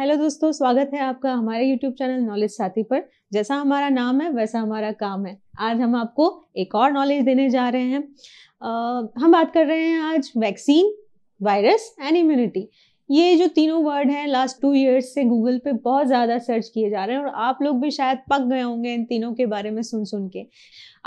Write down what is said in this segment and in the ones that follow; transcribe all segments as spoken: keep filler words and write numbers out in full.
Hello दोस्तों, स्वागत है आपका हमारे यूट्यूब चैनल नॉलेज साथी पर। जैसा हमारा नाम है वैसा हमारा काम है। आज हम आपको एक और नॉलेज देने जा रहे हैं। आ, हम बात कर रहे हैं आज वैक्सीन, वायरस एंड इम्यूनिटी। ये जो तीनों वर्ड हैं लास्ट टू इयर्स से गूगल पे बहुत ज़्यादा सर्च किए जा रहे हैं और आप लोग भी शायद पक गए होंगे इन तीनों के बारे में सुन सुन के।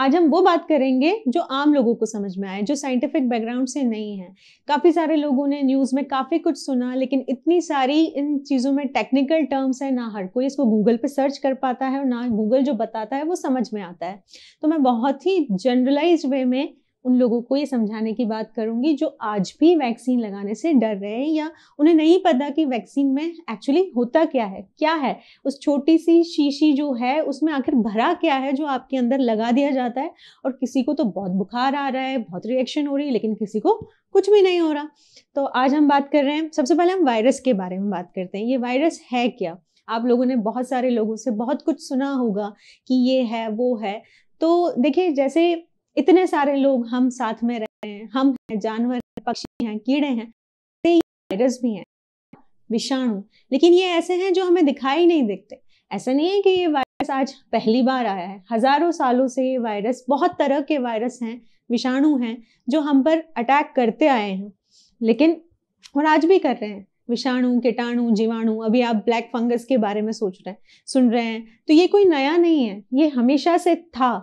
आज हम वो बात करेंगे जो आम लोगों को समझ में आए, जो साइंटिफिक बैकग्राउंड से नहीं है। काफ़ी सारे लोगों ने न्यूज़ में काफ़ी कुछ सुना, लेकिन इतनी सारी इन चीज़ों में टेक्निकल टर्म्स हैं, ना हर कोई इसको गूगल पे सर्च कर पाता है और ना गूगल जो बताता है वो समझ में आता है। तो मैं बहुत ही जनरलाइज वे में उन लोगों को ये समझाने की बात करूंगी जो आज भी वैक्सीन लगाने से डर रहे हैं या उन्हें नहीं पता कि वैक्सीन में एक्चुअली होता क्या है, क्या है उस छोटी सी शीशी जो है उसमें आखिर भरा क्या है जो आपके अंदर लगा दिया जाता है। और किसी को तो बहुत बुखार आ रहा है, बहुत रिएक्शन हो रही है, लेकिन किसी को कुछ भी नहीं हो रहा। तो आज हम बात कर रहे हैं, सबसे पहले हम वायरस के बारे में बात करते हैं। ये वायरस है क्या? आप लोगों ने बहुत सारे लोगों से बहुत कुछ सुना होगा कि ये है वो है। तो देखिए, जैसे इतने सारे लोग हम साथ में रह रहे हैं, हम हैं, जानवर हैं, पक्षी हैं, कीड़े हैं, वायरस भी हैं, विषाणु। लेकिन ये ऐसे हैं जो हमें दिखाई नहीं देते। ऐसा नहीं है कि ये वायरस आज पहली बार आया है, हजारों सालों से ये वायरस, बहुत तरह के वायरस हैं, विषाणु हैं जो हम पर अटैक करते आए हैं, लेकिन और आज भी कर रहे हैं। विषाणु, कीटाणु, जीवाणु, अभी आप ब्लैक फंगस के बारे में सोच रहे हैं, सुन रहे हैं, तो ये कोई नया नहीं है, ये हमेशा से था,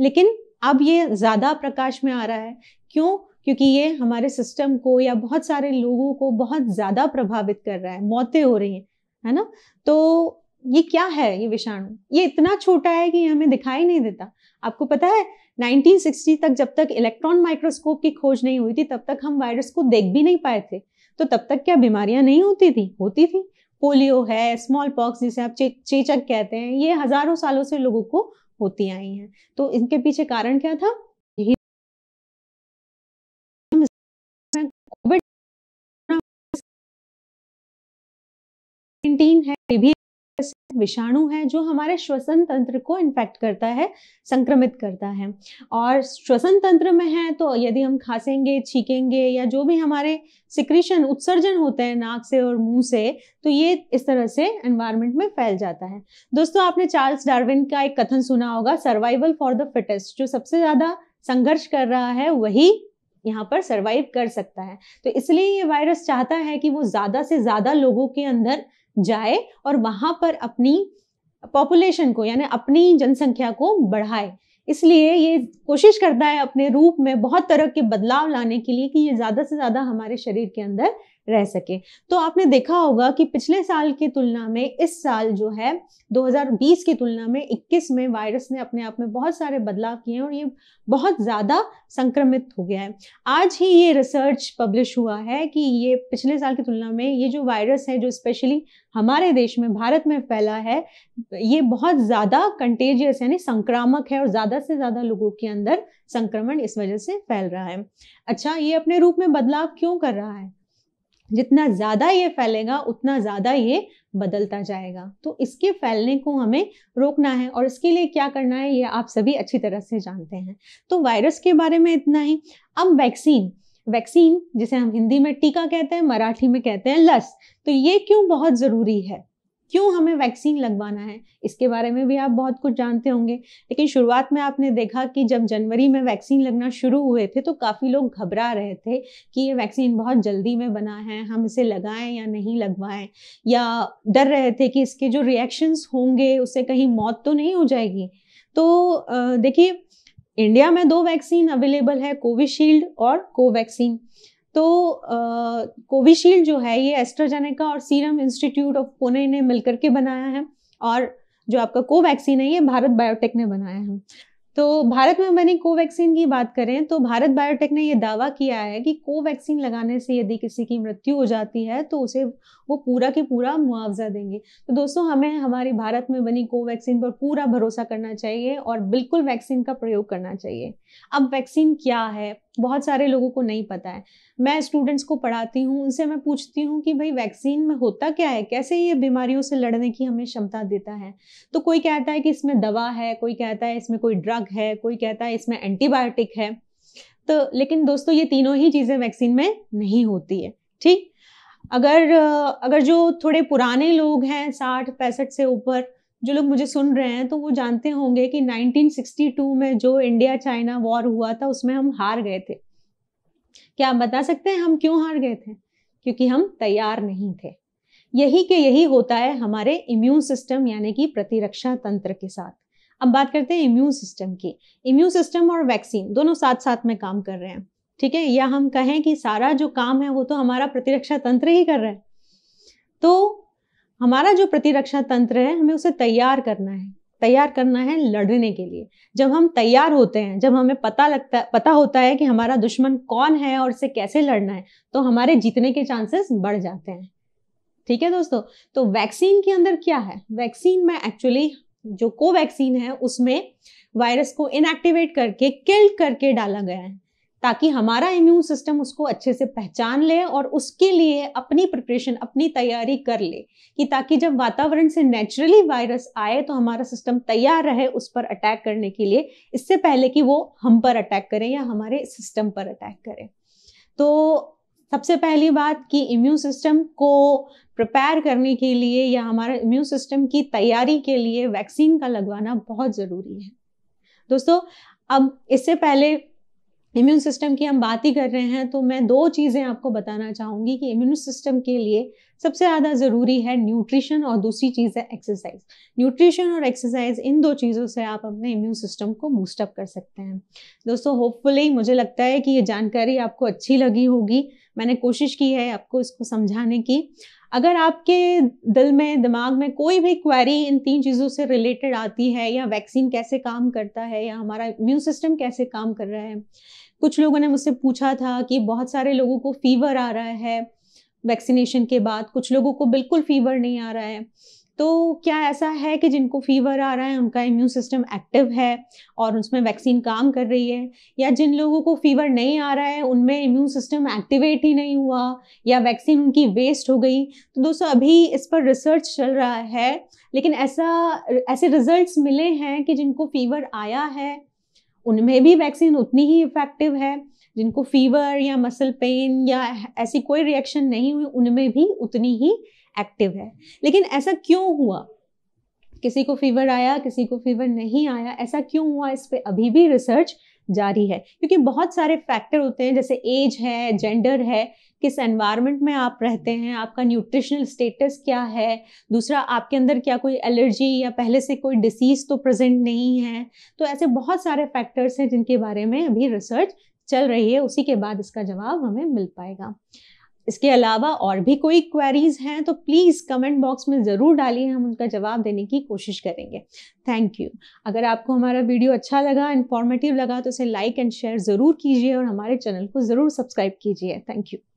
लेकिन अब ये ज़्यादा प्रकाश में आ रहा है। क्यों? क्योंकि ये हमारे सिस्टम को या बहुत सारे लोगों को बहुत ज़्यादा प्रभावित कर रहा है, मौतें हो रही हैं, है ना। तो ये क्या है? ये विषाणु, ये इतना छोटा है कि ये हमें दिखाई नहीं देता। आपको पता है नाइनटीन सिक्सटी तक, जब तक इलेक्ट्रॉन माइक्रोस्कोप की खोज नहीं हुई थी, तब तक हम वायरस को देख भी नहीं पाए थे। तो तब तक क्या बीमारियाँ नहीं होती थी? होती थी। पोलियो है, स्मॉल पॉक्स जिसे आप चे, चेचक कहते हैं, ये हज़ारों सालों से लोगों को होती आई हैं। तो इनके पीछे कारण क्या था? यही कोविड नाइनटीन है, ये भी विषाणु है जो हमारे श्वसन तंत्र को इन्फेक्ट करता है, संक्रमित करता है। और श्वसन तंत्र में है तो यदि हम खांसेंगे, छींकेंगे या जो भी हमारे सिक्रीशन, उत्सर्जन होते हैं नाक से और मुंह से, तो ये इस तरह से एनवायरनमेंट में फैल जाता है। दोस्तों, आपने चार्ल्स डार्विन का एक कथन सुना होगा, सर्वाइवल फॉर द फिटेस्ट। जो सबसे ज्यादा संघर्ष कर रहा है वही यहाँ पर सर्वाइव कर सकता है। तो इसलिए ये वायरस चाहता है कि वो ज्यादा से ज्यादा लोगों के अंदर जाए और वहां पर अपनी पॉपुलेशन को, यानी अपनी जनसंख्या को बढ़ाए। इसलिए ये कोशिश करता है अपने रूप में बहुत तरह के बदलाव लाने के लिए कि ये ज़्यादा से ज़्यादा हमारे शरीर के अंदर रह सके। तो आपने देखा होगा कि पिछले साल की तुलना में इस साल जो है दो हज़ार बीस की तुलना में इक्कीस में वायरस ने अपने आप में बहुत सारे बदलाव किए हैं और ये बहुत ज़्यादा संक्रमित हो गया है। आज ही ये रिसर्च पब्लिश हुआ है कि ये पिछले साल की तुलना में ये जो वायरस है जो स्पेशली हमारे देश में, भारत में फैला है, ये बहुत ज़्यादा कंटेजियस यानी संक्रामक है और ज़्यादा से ज़्यादा लोगों के अंदर संक्रमण इस वजह से फैल रहा है। अच्छा, ये अपने रूप में बदलाव क्यों कर रहा है? जितना ज़्यादा ये फैलेगा उतना ज़्यादा ये बदलता जाएगा। तो इसके फैलने को हमें रोकना है और इसके लिए क्या करना है ये आप सभी अच्छी तरह से जानते हैं। तो वायरस के बारे में इतना ही। अब वैक्सीन, वैक्सीन जिसे हम हिंदी में टीका कहते हैं, मराठी में कहते हैं लस। तो ये क्यों बहुत ज़रूरी है, क्यों हमें वैक्सीन लगवाना है, इसके बारे में भी आप बहुत कुछ जानते होंगे। लेकिन शुरुआत में आपने देखा कि जब जनवरी में वैक्सीन लगना शुरू हुए थे तो काफ़ी लोग घबरा रहे थे कि ये वैक्सीन बहुत जल्दी में बना है, हम इसे लगाएं या नहीं लगवाएं, या डर रहे थे कि इसके जो रिएक्शंस होंगे उससे कहीं मौत तो नहीं हो जाएगी। तो देखिए, इंडिया में दो वैक्सीन अवेलेबल है, कोविशील्ड और कोवैक्सीन। तो कोविशील्ड जो है ये एस्ट्रोजेनेका और सीरम इंस्टीट्यूट ऑफ पुणे ने मिलकर के बनाया है, और जो आपका कोवैक्सीन है ये भारत बायोटेक ने बनाया है। तो भारत में बनी कोवैक्सीन की बात करें तो भारत बायोटेक ने ये दावा किया है कि कोवैक्सीन लगाने से यदि किसी की मृत्यु हो जाती है तो उसे वो पूरा के पूरा मुआवजा देंगे। तो दोस्तों, हमें हमारी भारत में बनी कोवैक्सीन पर पूरा भरोसा करना चाहिए और बिल्कुल वैक्सीन का प्रयोग करना चाहिए। अब वैक्सीन क्या है बहुत सारे लोगों को नहीं पता है। मैं स्टूडेंट्स को पढ़ाती हूँ, उनसे मैं पूछती हूँ कि भाई वैक्सीन में होता क्या है, कैसे ये बीमारियों से लड़ने की हमें क्षमता देता है। तो कोई कहता है कि इसमें दवा है, कोई कहता है इसमें कोई ड्रग है, कोई कहता है इसमें एंटीबायोटिक है। तो लेकिन दोस्तों, ये तीनों ही चीज़ें वैक्सीन में नहीं होती है, ठीक। अगर अगर जो थोड़े पुराने लोग हैं, साठ पैंसठ से ऊपर जो लोग मुझे सुन रहे हैं, तो वो जानते होंगे कि नाइनटीन सिक्सटी टू में जो इंडिया चाइना वॉर हुआ था उसमें हम हार गए थे। क्या आप बता सकते हैं हम क्यों हार गए थे? क्योंकि हम तैयार नहीं थे। यही के यही होता है हमारे इम्यून सिस्टम यानी कि प्रतिरक्षा तंत्र के साथ। अब बात करते हैं इम्यून सिस्टम की। इम्यून सिस्टम और वैक्सीन दोनों साथ साथ में काम कर रहे हैं, ठीक है, या हम कहें कि सारा जो काम है वो तो हमारा प्रतिरक्षा तंत्र ही कर रहा है। तो हमारा जो प्रतिरक्षा तंत्र है हमें उसे तैयार करना है, तैयार करना है लड़ने के लिए। जब हम तैयार होते हैं, जब हमें पता लगता पता होता है कि हमारा दुश्मन कौन है और उसे कैसे लड़ना है, तो हमारे जीतने के चांसेस बढ़ जाते हैं। ठीक है दोस्तों, तो वैक्सीन के अंदर क्या है? वैक्सीन में एक्चुअली जो कोवैक्सीन है उसमें वायरस को इनएक्टिवेट करके, किल करके डाला गया है ताकि हमारा इम्यून सिस्टम उसको अच्छे से पहचान ले और उसके लिए अपनी प्रिपरेशन, अपनी तैयारी कर ले, कि ताकि जब वातावरण से नेचुरली वायरस आए तो हमारा सिस्टम तैयार रहे उस पर अटैक करने के लिए, इससे पहले कि वो हम पर अटैक करें या हमारे सिस्टम पर अटैक करें। तो सबसे पहली बात कि इम्यून सिस्टम को प्रिपेयर करने के लिए या हमारा इम्यून सिस्टम की तैयारी के लिए वैक्सीन का लगवाना बहुत ज़रूरी है। दोस्तों, अब इससे पहले इम्यून सिस्टम की हम बात ही कर रहे हैं तो मैं दो चीज़ें आपको बताना चाहूँगी कि इम्यून सिस्टम के लिए सबसे ज़्यादा ज़रूरी है न्यूट्रिशन और दूसरी चीज़ है एक्सरसाइज। न्यूट्रिशन और एक्सरसाइज, इन दो चीज़ों से आप अपने इम्यून सिस्टम को बूस्टअप कर सकते हैं। दोस्तों, होपफुली मुझे लगता है कि ये जानकारी आपको अच्छी लगी होगी। मैंने कोशिश की है आपको इसको समझाने की। अगर आपके दिल में, दिमाग में कोई भी क्वेरी इन तीन चीज़ों से रिलेटेड आती है, या वैक्सीन कैसे काम करता है या हमारा इम्यून सिस्टम कैसे काम कर रहा है, कुछ लोगों ने मुझसे पूछा था कि बहुत सारे लोगों को फीवर आ रहा है वैक्सीनेशन के बाद, कुछ लोगों को बिल्कुल फीवर नहीं आ रहा है, तो क्या ऐसा है कि जिनको फीवर आ रहा है उनका इम्यून सिस्टम एक्टिव है और उसमें वैक्सीन काम कर रही है, या जिन लोगों को फीवर नहीं आ रहा है उनमें इम्यून सिस्टम एक्टिवेट ही नहीं हुआ या वैक्सीन उनकी वेस्ट हो गई? तो दोस्तों, अभी इस पर रिसर्च चल रहा है, लेकिन ऐसा ऐसे रिजल्ट्स मिले हैं कि जिनको फीवर आया है उनमें भी वैक्सीन उतनी ही इफेक्टिव है, जिनको फीवर या मसल पेन या ऐसी कोई रिएक्शन नहीं हुई उनमें भी उतनी ही एक्टिव है। लेकिन ऐसा क्यों हुआ? किसी को फीवर आया, किसी को फीवर नहीं आया, ऐसा क्यों हुआ? इस पे अभी भी रिसर्च जारी है, क्योंकि बहुत सारे फैक्टर होते हैं, जैसे एज है, जेंडर है, किस एनवायरनमेंट में आप रहते हैं, आपका न्यूट्रिशनल स्टेटस क्या है, दूसरा आपके अंदर क्या कोई एलर्जी या पहले से कोई डिसीज तो प्रेजेंट नहीं है। तो ऐसे बहुत सारे फैक्टर्स हैं जिनके बारे में अभी रिसर्च चल रही है, उसी के बाद इसका जवाब हमें मिल पाएगा। इसके अलावा और भी कोई क्वेरीज हैं तो प्लीज़ कमेंट बॉक्स में ज़रूर डालिए, हम उनका जवाब देने की कोशिश करेंगे। Thank you. अगर आपको हमारा वीडियो अच्छा लगा, इंफॉर्मेटिव लगा, तो इसे लाइक एंड शेयर ज़रूर कीजिए और हमारे चैनल को ज़रूर सब्सक्राइब कीजिए। Thank you.